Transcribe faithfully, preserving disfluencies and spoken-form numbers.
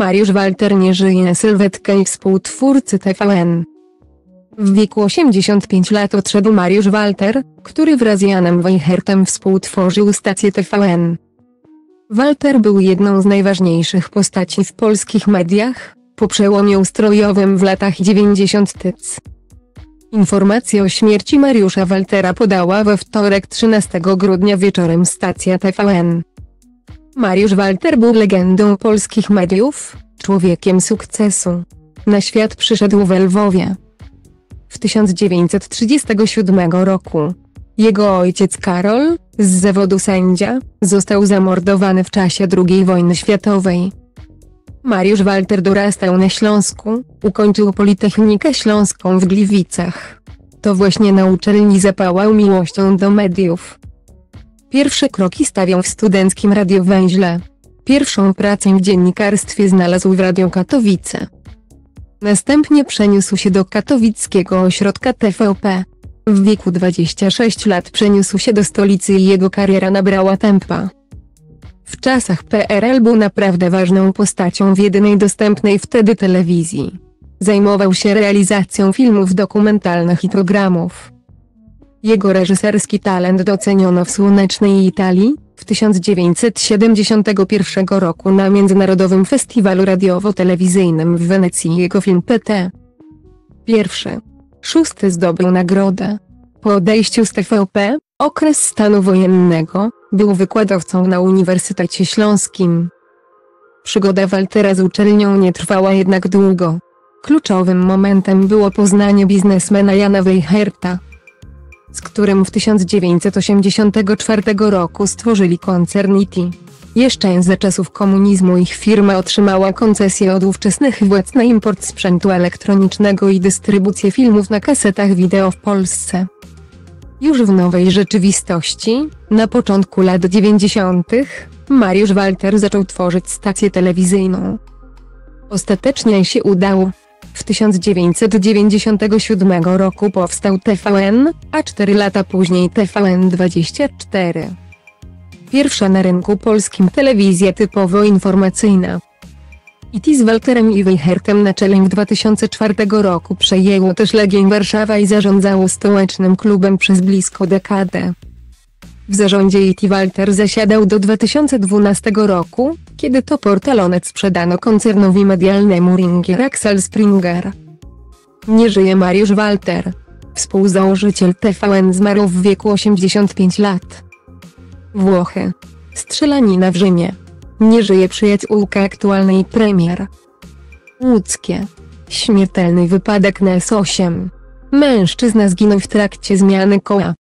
Mariusz Walter nie żyje, sylwetka i współtwórcy T V N. W wieku osiemdziesięciu pięciu lat odszedł Mariusz Walter, który wraz z Janem Wejchertem współtworzył stację T V N. Walter był jedną z najważniejszych postaci w polskich mediach, po przełomie ustrojowym w latach dziewięćdziesiątych. Informację o śmierci Mariusza Waltera podała we wtorek trzynastego grudnia wieczorem stacja T V N. Mariusz Walter był legendą polskich mediów, człowiekiem sukcesu. Na świat przyszedł we Lwowie w tysiąc dziewięćset trzydziestym siódmym roku. Jego ojciec Karol, z zawodu sędzia, został zamordowany w czasie drugiej wojny światowej. Mariusz Walter dorastał na Śląsku, ukończył Politechnikę Śląską w Gliwicach. To właśnie na uczelni zapałał miłością do mediów. Pierwsze kroki stawiał w studenckim radiowęźle. Pierwszą pracę w dziennikarstwie znalazł w Radiu Katowice. Następnie przeniósł się do katowickiego ośrodka T V P. W wieku dwudziestu sześciu lat przeniósł się do stolicy i jego kariera nabrała tempa. W czasach P R L był naprawdę ważną postacią w jedynej dostępnej wtedy telewizji. Zajmował się realizacją filmów dokumentalnych i programów. Jego reżyserski talent doceniono w słonecznej Italii, w tysiąc dziewięćset siedemdziesiątym pierwszym roku na Międzynarodowym Festiwalu Radiowo-Telewizyjnym w Wenecji jego film P T. Pierwszy. Szósty zdobył nagrodę. Po odejściu z T V P, okres stanu wojennego, był wykładowcą na Uniwersytecie Śląskim. Przygoda Waltera z uczelnią nie trwała jednak długo. Kluczowym momentem było poznanie biznesmena Jana Wejcherta, z którym w tysiąc dziewięćset osiemdziesiątym czwartym roku stworzyli koncern I T I. Jeszcze za czasów komunizmu ich firma otrzymała koncesję od ówczesnych władz na import sprzętu elektronicznego i dystrybucję filmów na kasetach wideo w Polsce. Już w nowej rzeczywistości, na początku lat dziewięćdziesiątych, Mariusz Walter zaczął tworzyć stację telewizyjną. Ostatecznie się udało. W tysiąc dziewięćset dziewięćdziesiątym siódmym roku powstał T V N, a cztery lata później T V N dwadzieścia cztery. Pierwsza na rynku polskim telewizja typowo informacyjna. I T I z Walterem i Wejchertem na czele w dwa tysiące czwartym roku przejęło też Legię Warszawa i zarządzało stołecznym klubem przez blisko dekadę. W zarządzie I T I Walter zasiadał do dwa tysiące dwunastego roku, kiedy to portal Onet sprzedano koncernowi medialnemu Ringier Axel Springer. Nie żyje Mariusz Walter. Współzałożyciel T V N zmarł w wieku osiemdziesięciu pięciu lat. Włochy. Strzelanina w Rzymie. Nie żyje przyjaciółka aktualnej premier. Łódzkie. Śmiertelny wypadek na S osiem. Mężczyzna zginął w trakcie zmiany koła.